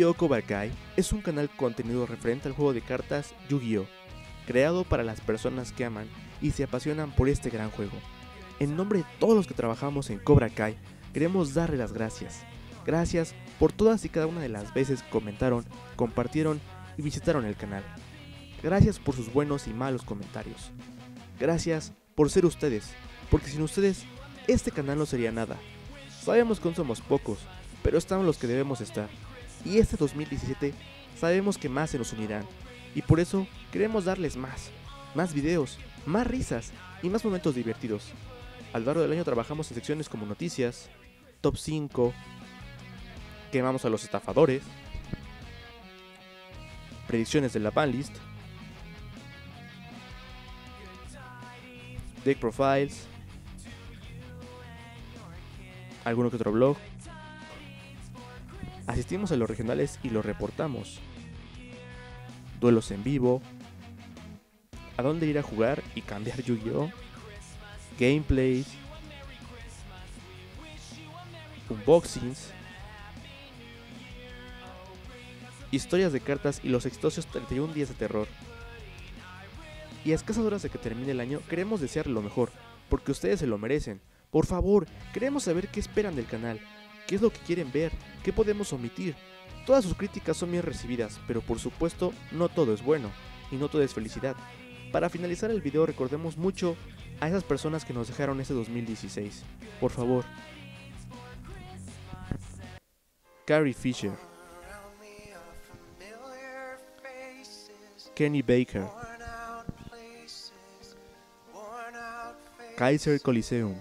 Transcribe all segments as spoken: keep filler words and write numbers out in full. Yu-Gi-Oh! Cobra Kai es un canal con contenido referente al juego de cartas Yu-Gi-Oh! Creado para las personas que aman y se apasionan por este gran juego. En nombre de todos los que trabajamos en Cobra Kai, queremos darle las gracias. Gracias por todas y cada una de las veces que comentaron, compartieron y visitaron el canal. Gracias por sus buenos y malos comentarios. Gracias por ser ustedes, porque sin ustedes este canal no sería nada. Sabemos que somos pocos, pero estamos los que debemos estar. Y este dos mil diecisiete sabemos que más se nos unirán. Y por eso queremos darles más, más videos, más risas y más momentos divertidos. A lo largo del año trabajamos en secciones como noticias, top cinco, quemamos a los estafadores, predicciones de la panlist, deck profiles, alguno que otro blog. Asistimos a los regionales y los reportamos, duelos en vivo, a dónde ir a jugar y cambiar Yu-Gi-Oh!, gameplays, unboxings, historias de cartas y los exitosos treinta y un días de terror. Y a escasas horas de que termine el año queremos desear lo mejor, porque ustedes se lo merecen. Por favor, queremos saber qué esperan del canal, qué es lo que quieren ver, qué podemos omitir. Todas sus críticas son bien recibidas, pero por supuesto no todo es bueno y no todo es felicidad. Para finalizar el video recordemos mucho a esas personas que nos dejaron este dos mil dieciséis, por favor. Carrie Fisher, Kenny Baker, Kaiser Coliseum,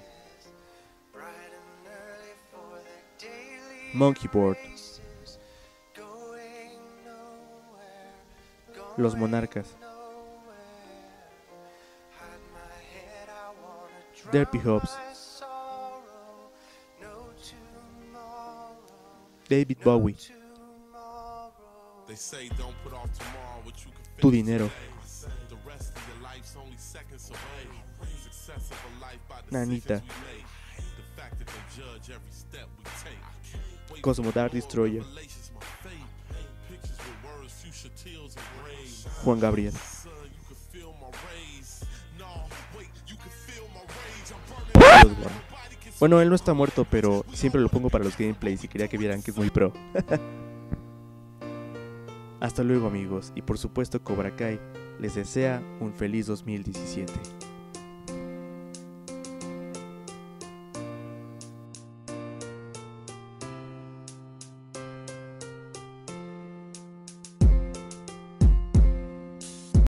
Monkey Board, Los Monarcas, Derpy Hobbs, David Bowie, Tu Dinero, Nanita, Cosmo Dark Destroyer, Juan Gabriel. Bueno, él no está muerto, pero siempre lo pongo para los gameplays y quería que vieran que es muy pro. Hasta luego amigos, y por supuesto Cobra Kai les desea un feliz dos mil diecisiete.